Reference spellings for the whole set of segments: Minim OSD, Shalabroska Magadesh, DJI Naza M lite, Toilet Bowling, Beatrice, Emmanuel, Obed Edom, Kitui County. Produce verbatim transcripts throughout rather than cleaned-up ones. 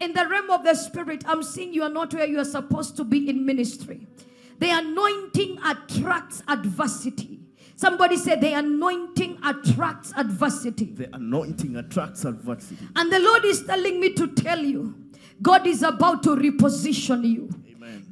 In the realm of the spirit, I'm seeing you are not where you are supposed to be in ministry. The anointing attracts adversity. Somebody said the anointing attracts adversity. The anointing attracts adversity. And the Lord is telling me to tell you, God is about to reposition you.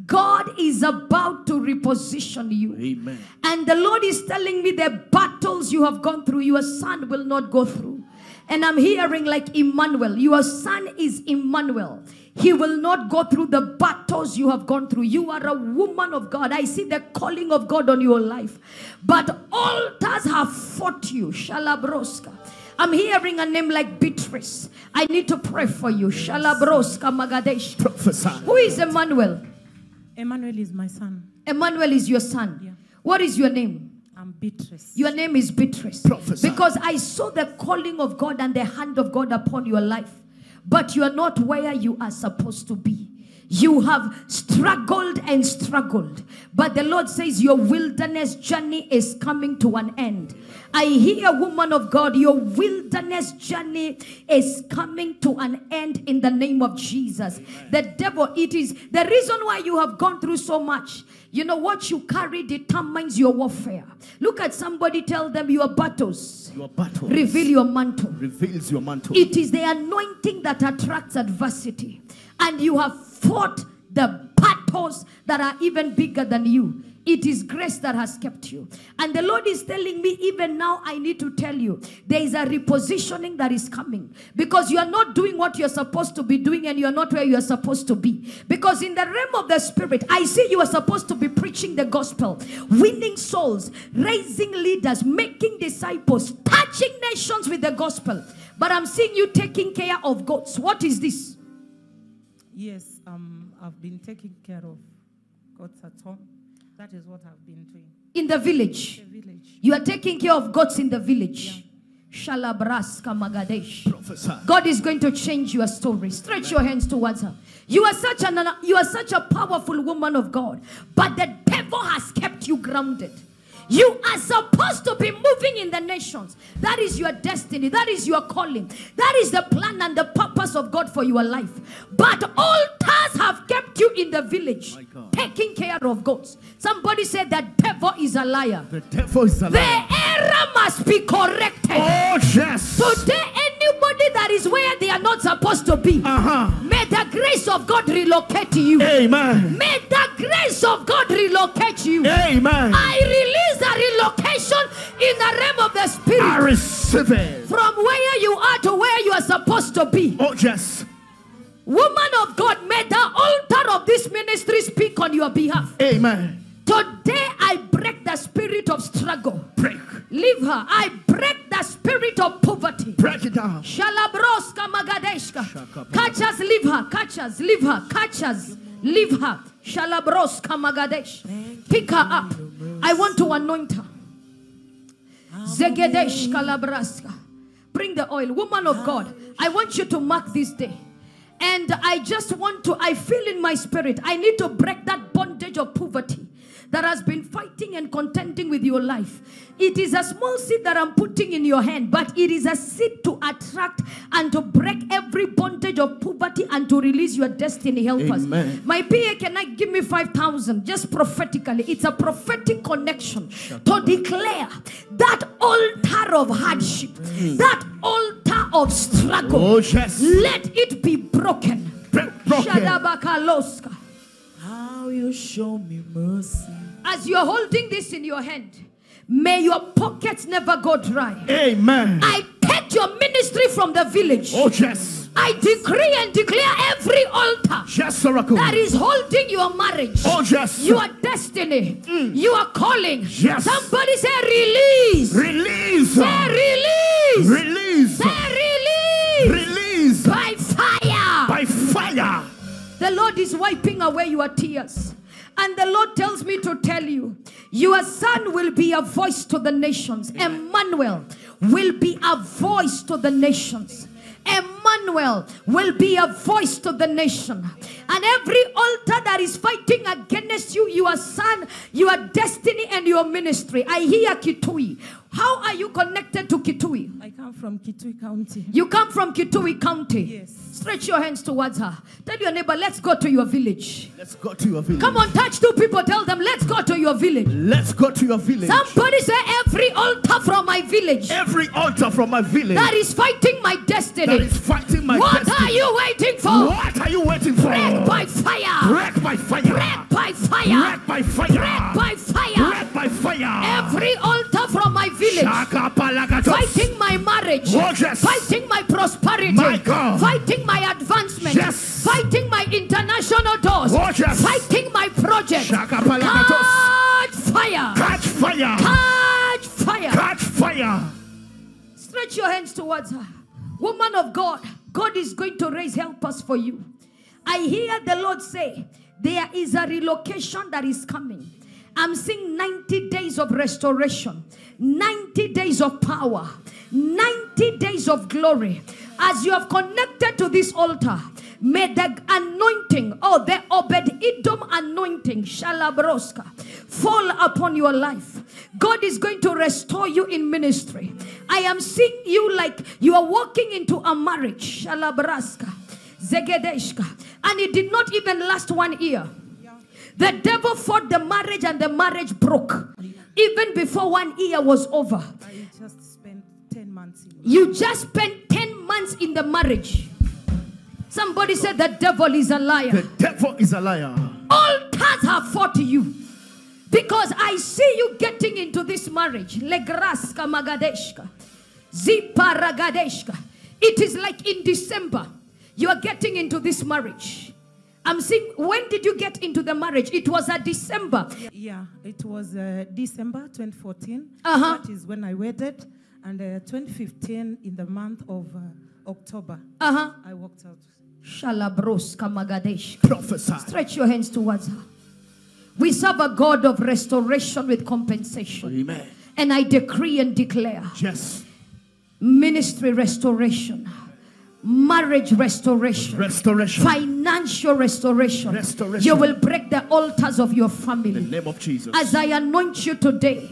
God is about to reposition you. Amen. And the Lord is telling me the battles you have gone through, your son will not go through. And I'm hearing like Emmanuel. Your son is Emmanuel. He will not go through the battles you have gone through. You are a woman of God. I see the calling of God on your life. But altars have fought you. Shalabroska. I'm hearing a name like Beatrice. I need to pray for you. Shalabroska Magadesh. Professor. Who is Emmanuel? Emmanuel is my son. Emmanuel is your son. Yeah. What is your name? I'm Beatrice. Your name is Beatrice. Professor. Because I saw the calling of God and the hand of God upon your life. But you are not where you are supposed to be. You have struggled and struggled. But the Lord says your wilderness journey is coming to an end. I hear, woman of God, your wilderness journey is coming to an end in the name of Jesus. Amen. The devil, it is the reason why you have gone through so much. You know, what you carry determines your warfare. Look at somebody, tell them your battles. Your battles. Reveal your mantle. Reveals your mantle. It is the anointing that attracts adversity. And you have fought the battles that are even bigger than you. It is grace that has kept you. And the Lord is telling me, even now I need to tell you, there is a repositioning that is coming. Because you are not doing what you are supposed to be doing, and you are not where you are supposed to be. Because in the realm of the spirit, I see you are supposed to be preaching the gospel, winning souls, raising leaders, making disciples, touching nations with the gospel. But I'm seeing you taking care of goats. What is this? Yes, um, I've been taking care of goats at home. That is what I've been doing. In the village? The village. You are taking care of goats in the village. Yeah. Shalabroska Magadesh. Professor. God is going to change your story. Stretch Amen. Your hands towards her. You are such an, you are such a powerful woman of God. But the devil has kept you grounded. You are supposed to be moving in the nations. That is your destiny. That is your calling. That is the plan and the purpose of God for your life. But altars have kept you in the village, taking care of goats. Somebody said the devil is a liar. The devil is a liar. The error must be corrected. Oh, yes. Today, anybody that is where they are not supposed to be, uh-huh. may the grace of God relocate you. Amen. May the grace of God relocate you. Amen. I release the relocation in the realm of the spirit. I receive it. From where you are to where you are supposed to be. Oh, yes. Woman of God, may the altar of this ministry speak on your behalf. Amen. Today, I break the spirit of struggle. Break. Leave her. I break the spirit of poverty. Break it down. Shalabroska Magadeshka. Catch us, leave her. Catch us, leave her. Catch us, leave her. Shalabroska Magadesh. Pick her up. I want to anoint her. Zegedesh Kalabraska. Bring the oil. Woman of God, I want you to mark this day. And I just want to, I feel in my spirit, I need to break that bondage of poverty that has been fighting and contending with your life. It is a small seed that I'm putting in your hand, but it is a seed to attract and to break every bondage of poverty and to release your destiny. Help Amen. Us. My P A, can I give me five thousand? Just prophetically. It's a prophetic connection to declare that altar of hardship, mm. that altar of struggle, oh, yes. let it be broken. Bre- broken. Shadabakaloska. How you show me mercy. As you're holding this in your hand, may your pockets never go dry. Amen. I take your ministry from the village. Oh, yes. I decree and declare every altar yes, that is holding your marriage, oh, yes. your destiny, mm. your calling. Yes. Somebody say release. Release. Say release. Release. Say release. Release. By fire. By fire. The Lord is wiping away your tears. And the Lord tells me to tell you, your son will be a voice to the nations. Amen. Emmanuel will be a voice to the nations. Emmanuel Emmanuel will be a voice to the nation. And every altar that is fighting against you, your son, your destiny, and your ministry. I hear Kitui. How are you connected to Kitui? I come from Kitui County. You come from Kitui County? Yes. Stretch your hands towards her. Tell your neighbor, let's go to your village. Let's go to your village. Come on, touch two people. Tell them, let's go to your village. Let's go to your village. Somebody say, every altar from my village. Every altar from my village. That is fighting my destiny. That is fighting my what destiny. What are you waiting for? What are you waiting for? Break by fire. Break by fire. Break by fire. Break by fire. Break by fire. Break by fire. Every altar from my village. Fighting my marriage. Oh, yes. Fighting my prosperity. My God. Fighting my advancement. Yes. Fighting my international doors. Oh, yes. Fighting my project. Catch fire. Catch fire. Catch fire. Catch fire. Stretch your hands towards her. Woman of God, God is going to raise helpers for you. I hear the Lord say, there is a relocation that is coming. I'm seeing ninety days of restoration, ninety days of power, ninety days of glory. As you have connected to this altar, may the anointing, oh, the Obed Edom anointing, Shalabroska, fall upon your life. God is going to restore you in ministry. I am seeing you like you are walking into a marriage, Shalabroska, Zegedeshka, and it did not even last one year. The devil fought the marriage and the marriage broke. Even before one year was over. I just spent ten months. In you just spent ten months in the marriage. Somebody said the devil is a liar. The devil is a liar. Altars have fought you. Because I see you getting into this marriage. Legraska Magadeshka. Ziparagadeshka. It is like in December. You are getting into this marriage. I'm seeing, when did you get into the marriage? It was a December. Yeah, it was uh, December twenty fourteen. Uh-huh. That is when I wedded. And uh, twenty fifteen, in the month of uh, October, uh-huh, I walked out. Shalabroska Magadesh. Prophesy. Stretch your hands towards her. We serve a God of restoration with compensation. Amen. And I decree and declare. Yes. Ministry restoration. Marriage restoration. Restoration. Financial restoration. Restoration. You will break the altars of your family. In the name of Jesus. As I anoint you today,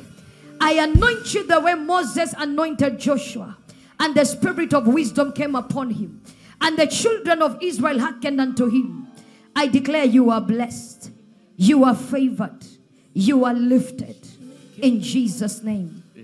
I anoint you the way Moses anointed Joshua. And the spirit of wisdom came upon him. And the children of Israel hearkened unto him. I declare you are blessed. You are favored. You are lifted. In Jesus' name.